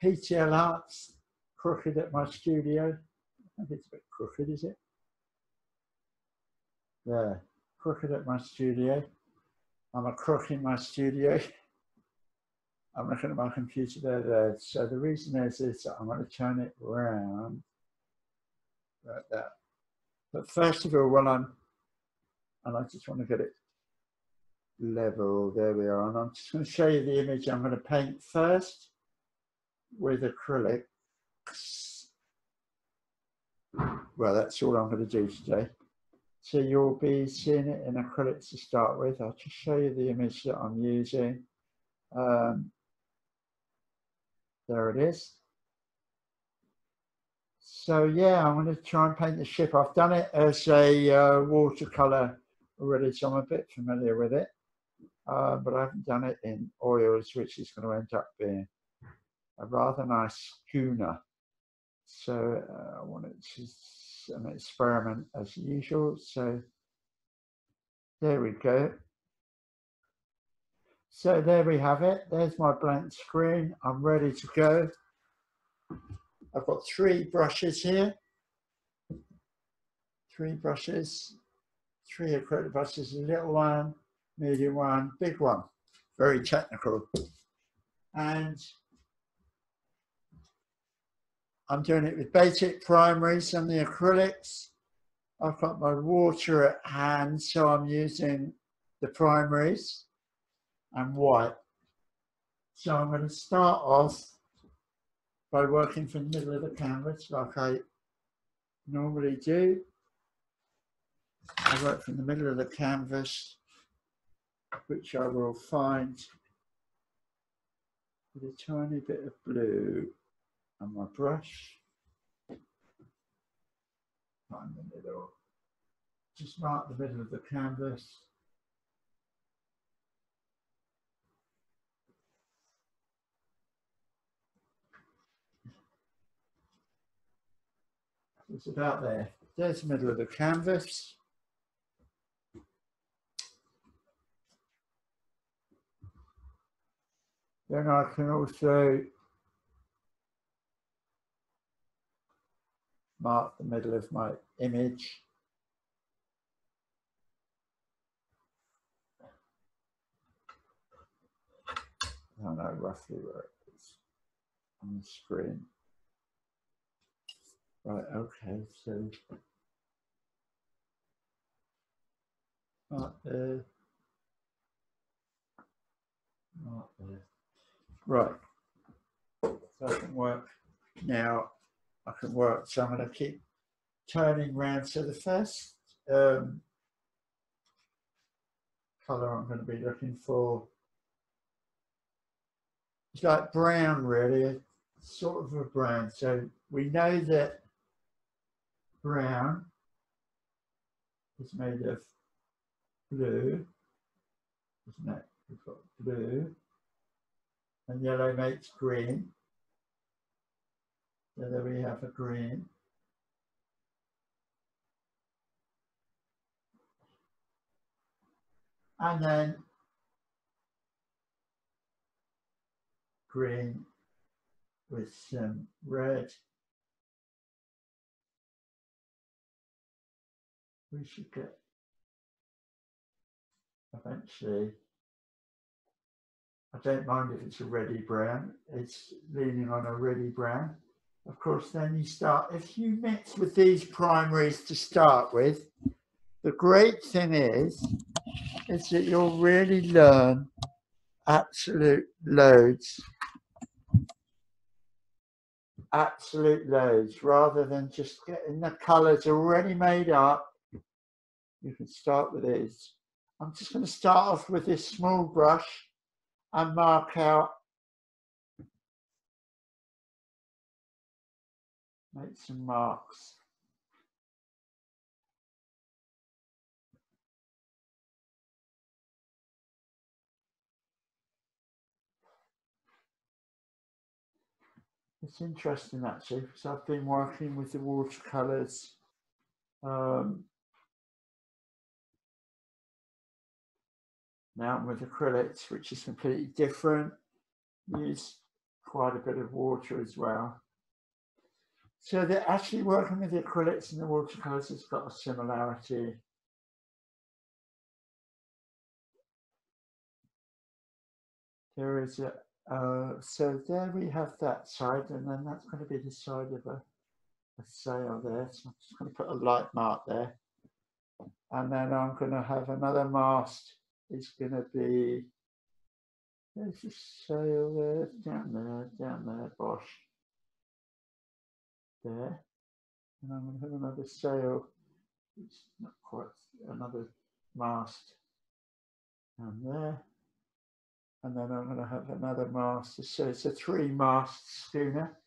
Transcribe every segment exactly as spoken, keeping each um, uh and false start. P T L Arts, crooked at my studio. I think it's a bit crooked, is it? Yeah, crooked at my studio. I'm a crook in my studio. I'm looking at my computer there, there. So the reason is, is that I'm going to turn it round like that. But first of all, while I'm, and I just want to get it level, there we are. And I'm just going to show you the image I'm going to paint first with acrylics. Well, that's all I'm going to do today. So you'll be seeing it in acrylics to start with. I'll just show you the image that I'm using. Um, there it is. So yeah, I'm going to try and paint the ship. I've done it as a uh, watercolour already, so I'm a bit familiar with it. Uh, but I haven't done it in oils, which is going to end up being a rather nice schooner. So uh, I want it to an experiment as usual. So there we go. So there we have it. There's my blank screen. I'm ready to go. I've got three brushes here. Three brushes, three acrylic brushes, a little one, medium one, big one. Very technical. And I'm doing it with basic primaries and the acrylics. I've got my water at hand, so I'm using the primaries and white. So I'm going to start off by working from the middle of the canvas like I normally do. I work from the middle of the canvas, which I will find with a tiny bit of blue. And my brush, find the middle, just mark the middle of the canvas. It's about there. There's the middle of the canvas. Then I can also mark the middle of my image. I don't know roughly where it is on the screen. Right, okay, so mark there, mark there. Right, so I can work now. I can work, so I'm going to keep turning round. So the first um, colour I'm going to be looking for is like brown, really, sort of a brown. So we know that brown is made of blue, isn't it? We've got blue, and yellow makes green. So there we have a green. And then green with some red. We should get eventually. I don't mind if it's a reddy brown. It's leaning on a reddy brown. Of course, then you start, if you mix with these primaries to start with, the great thing is, is that you'll really learn absolute loads. Absolute loads, rather than just getting the colours already made up. You can start with these. I'm just going to start off with this small brush and mark out. Make some marks. It's interesting actually, because I've been working with the watercolours um, now I'm with acrylics, which is completely different. Use quite a bit of water as well. So they're actually working with the acrylics and the watercolors has got a similarity. There is a, uh, so there we have that side, and then that's going to be the side of a, a sail there. So I'm just going to put a light mark there. And then I'm going to have another mast. It's going to be, there's a sail there, down there, down there, bosh. There. And I'm going to have another sail. It's not quite, another mast down there. And then I'm going to have another mast. So it's a three mast schooner,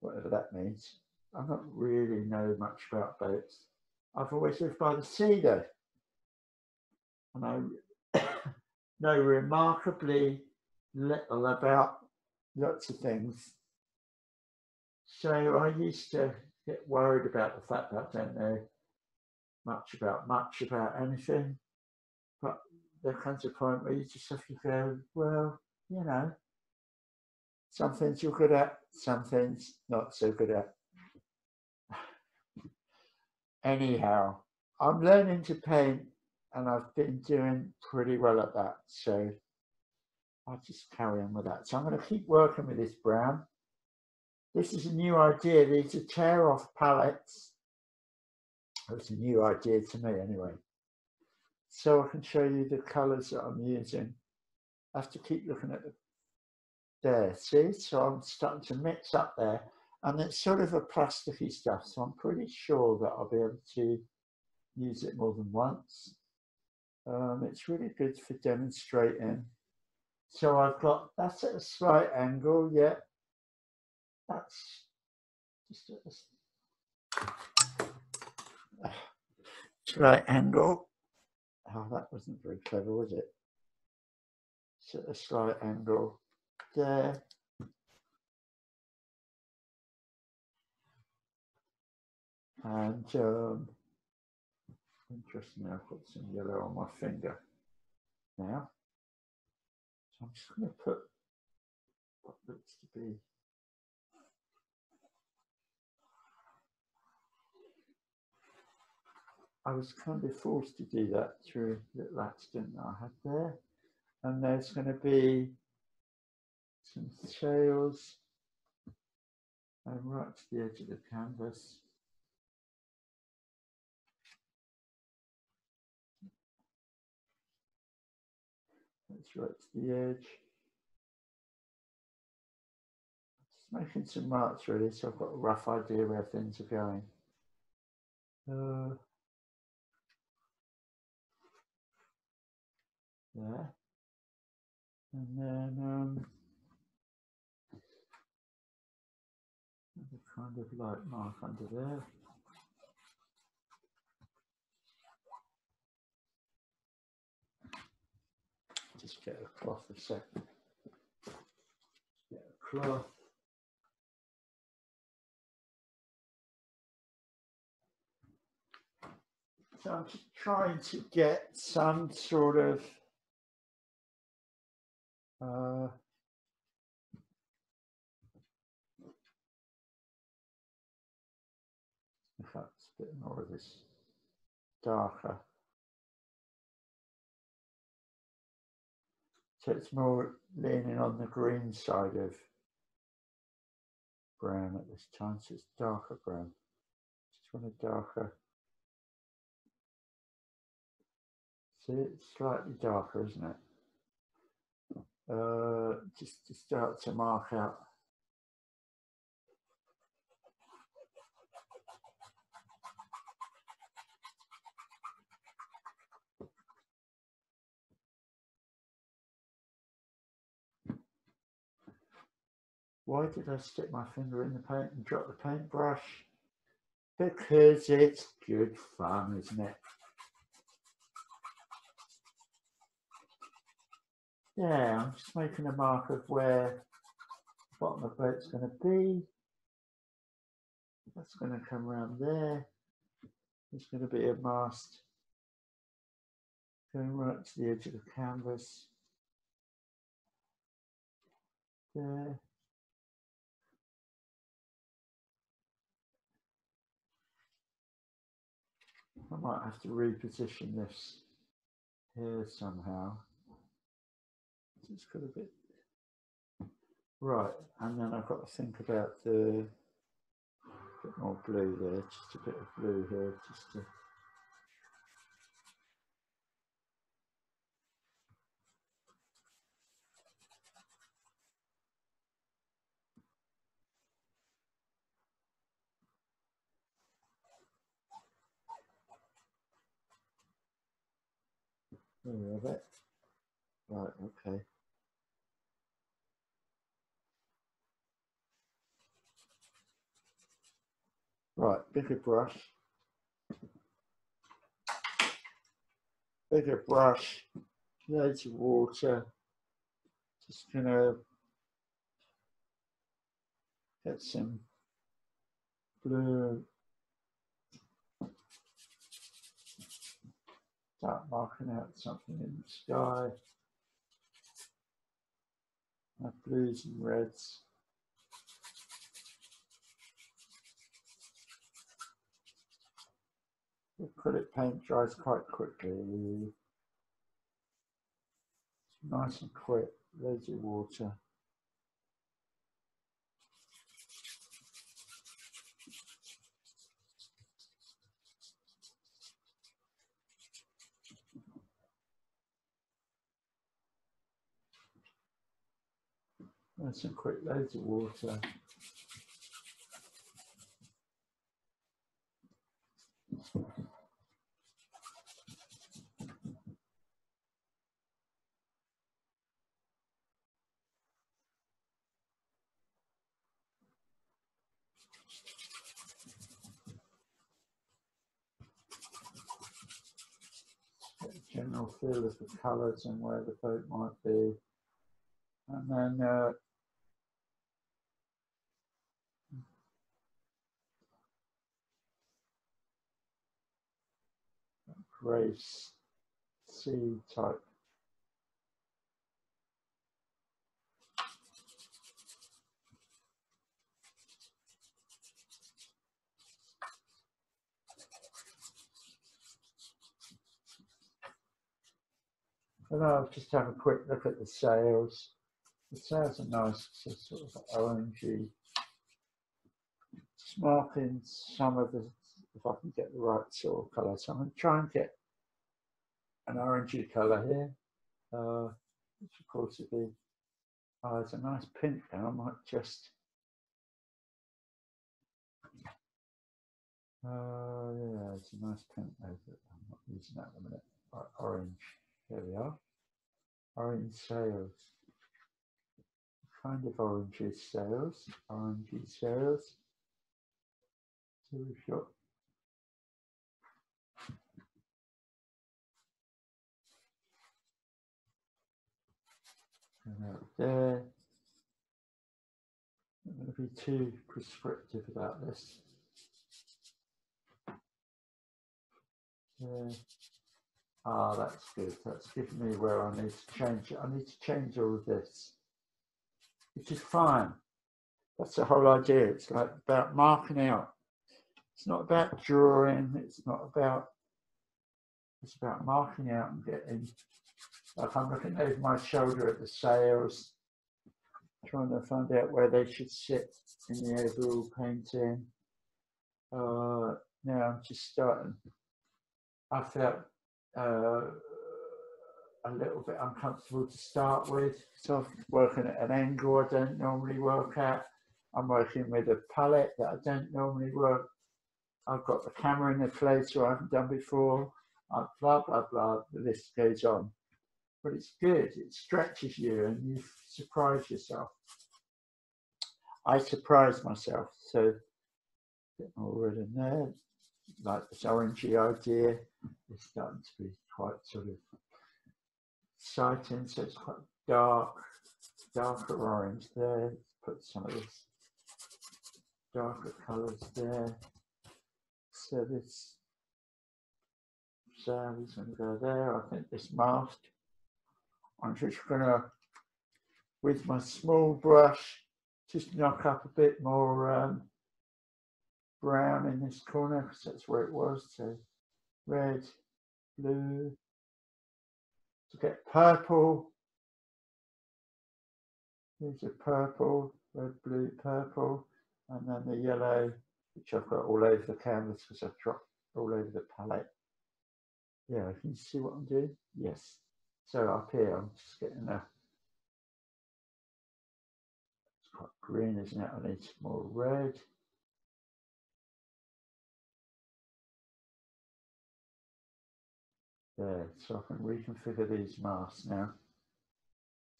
whatever that means. I don't really know much about boats. I've always lived by the sea though. And I know remarkably little about lots of things. So I used to get worried about the fact that I don't know much about much about anything. But there comes a point where you just have to go, well, you know, some things you're good at, some things not so good at. Anyhow, I'm learning to paint and I've been doing pretty well at that. So I'll just carry on with that. So I'm going to keep working with this brown. This is a new idea. These are tear off palettes. It's a new idea to me anyway. So I can show you the colours that I'm using. I have to keep looking at the, there, see? So I'm starting to mix up there. And it's sort of a plasticky stuff, so I'm pretty sure that I'll be able to use it more than once. Um, it's really good for demonstrating. So I've got, that's at a slight angle, yeah. That's just a slight angle. Oh, that wasn't very clever, was it? It's at a slight angle there. And um, interestingly, I've got some yellow on my finger now. So I'm just going to put what looks to be I was kind of forced to do that through the accident that I had there. And there's going to be some sails and right to the edge of the canvas. That's right to the edge. Just making some marks really, so I've got a rough idea where things are going. Uh, There. And then um, a kind of light mark under there. Just get a cloth a second. Get a cloth. So I'm just trying to get some sort of Uh, in fact, it's a bit more of this darker. So it's more leaning on the green side of brown at this time, so it's darker brown. Just want a darker. See, it's slightly darker, isn't it? Uh, just to start to mark out. Why did I stick my finger in the paint and drop the paintbrush? Because it's good fun, isn't it? Yeah, I'm just making a mark of where the bottom of the boat's going to be. That's going to come around there. There's going to be a mast going right to the edge of the canvas. There. I might have to reposition this here somehow. Just got a bit. Right, and then I've got to think about the bit more blue there, just a bit of blue here, just to. There we have it. Right, okay. Right, bigger brush. Bigger brush, loads of water. Just gonna get some blue. Start marking out something in the sky. My blues and reds. The acrylic paint dries quite quickly. It's nice and quick, loads of water. Nice and quick, loads of water. Get a general feel of the colours and where the boat might be. And then uh, Grace C type. And I'll just have a quick look at the sails. The sails are nice, so sort of orangey. Just marking some of the, if I can get the right sort of colour. So I'm going to try and get an orangey colour here, uh, which of course would be, oh, it's a nice pink there. I might just, uh, yeah, it's a nice pink there, but I'm not using that in a minute. Right, orange, here we are, orange sails, kind of orangey sails, orangey sails, so we've got out there. I'm not going to be too prescriptive about this. There. Ah, that's good. That's given me where I need to change it. I need to change all of this, which is fine. That's the whole idea. It's like about marking out. It's not about drawing. It's not about. It's about marking out and getting. Like I'm looking over my shoulder at the sails, trying to find out where they should sit in the overall painting. Uh, now I'm just starting. I felt uh, a little bit uncomfortable to start with. So I'm working at an angle I don't normally work at. I'm working with a palette that I don't normally work. I've got the camera in a place where I haven't done before. I blah, blah, blah, the list goes on. But it's good, it stretches you and you surprise yourself. I surprised myself, so get more red in there. Like this orangey idea is starting to be quite sort of exciting, so it's quite dark, darker orange there. Put some of this darker colours there. So this sail is going to go there. I think this mast. I'm just going to, with my small brush, just knock up a bit more um, brown in this corner because that's where it was. So red, blue, to get purple. Here's a purple, red, blue, purple, and then the yellow, which I've got all over the canvas because I've dropped all over the palette. Yeah, can you see what I'm doing? Yes. So up here, I'm just getting a, it's quite green, isn't it? I need some more red. There, so I can reconfigure these masks now.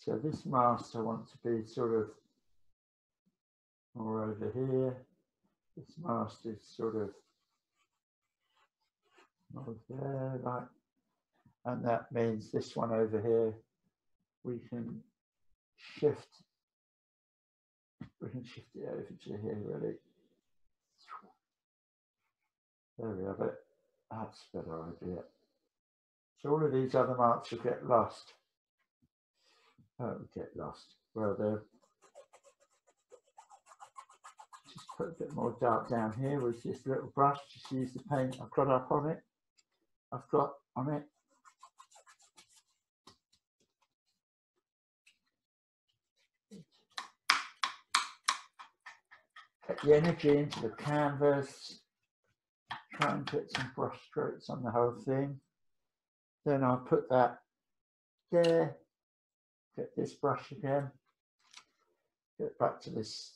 So this mask I want to be sort of more over here. This mask is sort of over there, like, and that means this one over here, we can shift, we can shift it over to here really. There we have it, that's a better idea. So all of these other marks will get lost. Oh, get lost. Well, they're just put a bit more dark down here with this little brush. Just use the paint I've got up on it. I've got on it. Get the energy into the canvas. Try and put some brush strokes on the whole thing. Then I'll put that there, get this brush again, get back to this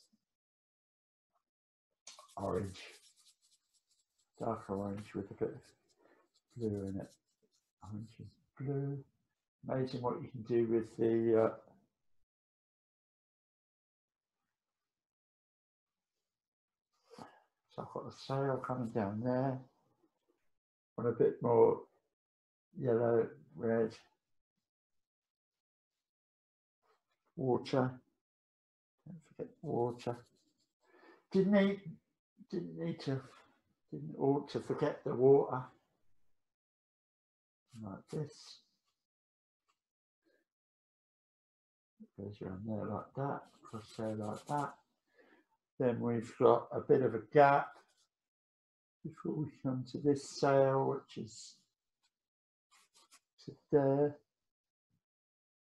orange, dark orange with a bit of blue in it. Orange and blue. Amazing what you can do with the uh, so I've got the sail coming down there. Want a bit more yellow, red, water. Don't forget water. Didn't need, didn't need to, didn't ought to forget the water. Like this. It goes around there like that, across there like that. Then we've got a bit of a gap before we come to this sail, which is to there,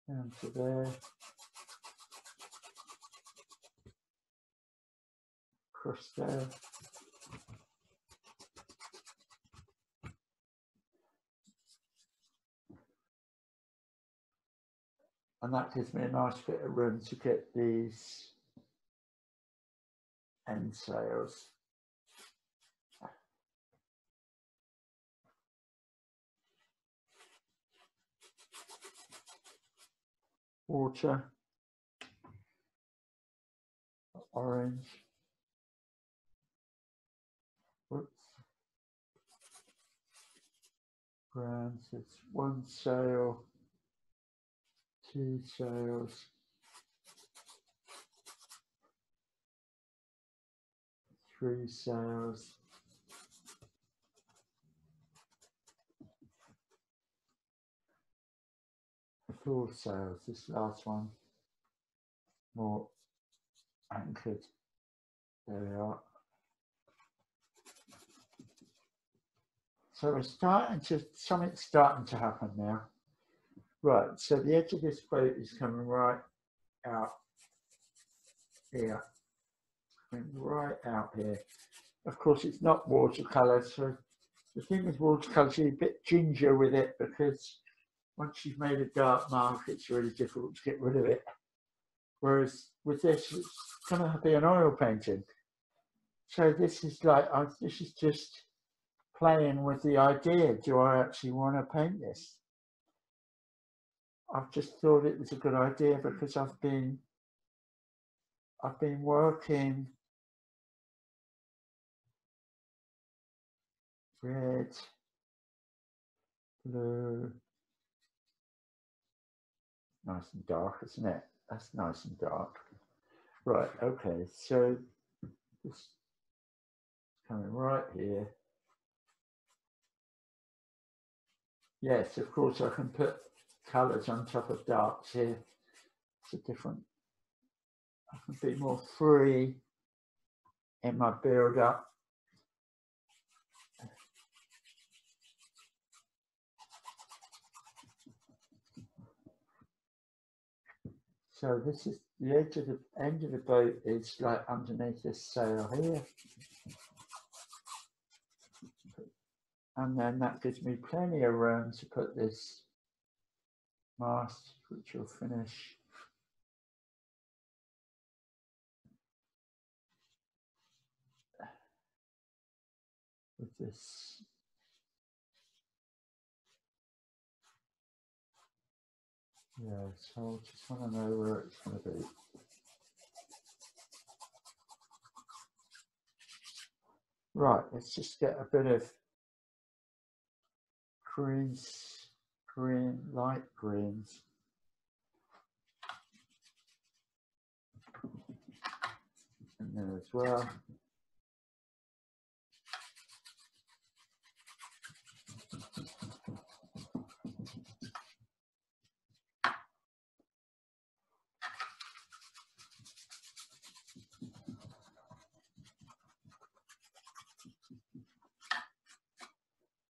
down to there, across there, and that gives me a nice bit of room to get these end sails. Water, orange, whoops, brown, so it's one sail, two sails, three sails, four sails, this last one, more anchored, there we are. So we're starting to, something's starting to happen now. Right, so the edge of this boat is coming right out here, coming right out here. Of course it's not watercolour, so the thing with watercolour is you're a bit ginger with it, because once you've made a dark mark, it's really difficult to get rid of it. Whereas with this, it's going to be an oil painting. So this is like, I, this is just playing with the idea. Do I actually want to paint this? I've just thought it was a good idea because I've been, I've been working red, blue. Nice and dark, isn't it? That's nice and dark. Right, okay, so this coming right here. Yes, of course I can put colours on top of darks here. It's a different, I can be more free in my build up. So this is the edge of the end of the boat is like underneath this sail here, and then that gives me plenty of room to put this mast, which will finish with this. Yeah, so I just want to know where it's going to be. Right, let's just get a bit of crease, green, light greens. And there as well.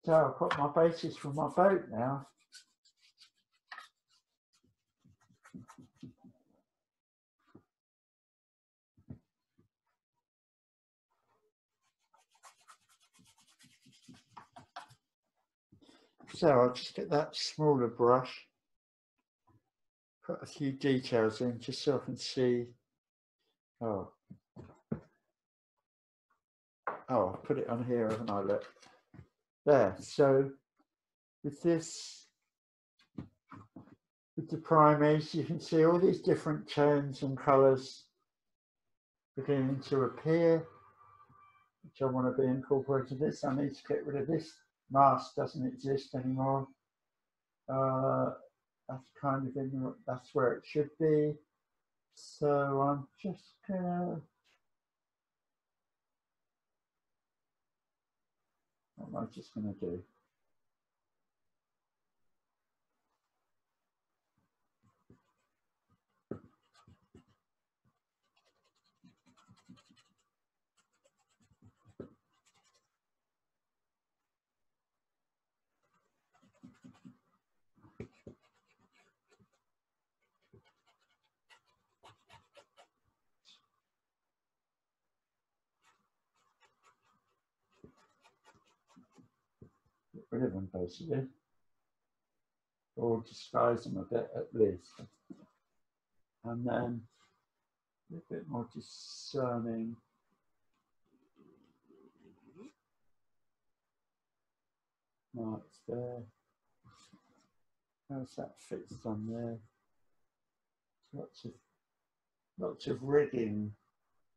So I've got my bases for my boat now. So I'll just get that smaller brush, put a few details in just so I can see. Oh, oh, I've put it on here, haven't I? Look. There, so with this, with the primers, you can see all these different tones and colours beginning to appear, which I want to be incorporated in this. I need to get rid of this. Mask doesn't exist anymore. Uh, that's kind of in, that's where it should be. So I'm just gonna. What am I just going to do? Rid of them basically, or disguise them a bit at least, and then a bit more discerning. No, it's there. How's that fixed on there? Lots of lots of rigging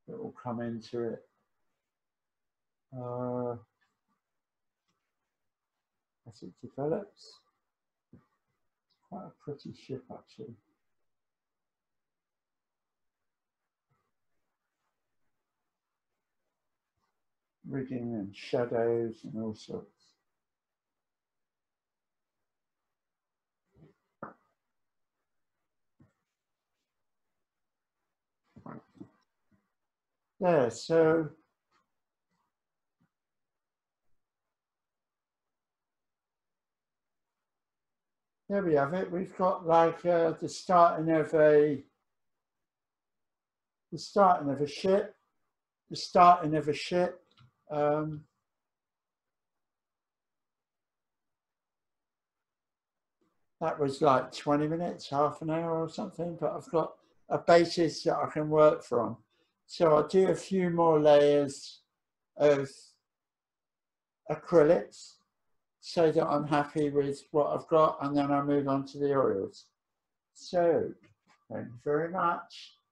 that will come into it. Uh, As it develops, it's quite a pretty ship actually. Rigging and shadows and all sorts. There, so. There we have it. We've got like uh, the starting of a the starting of a ship, the starting of a ship. Um, that was like twenty minutes, half an hour or something. But I've got a basis that I can work from. So I'll do a few more layers of acrylics, so that I'm happy with what I've got, and then I move on to the oils. So, thank you very much.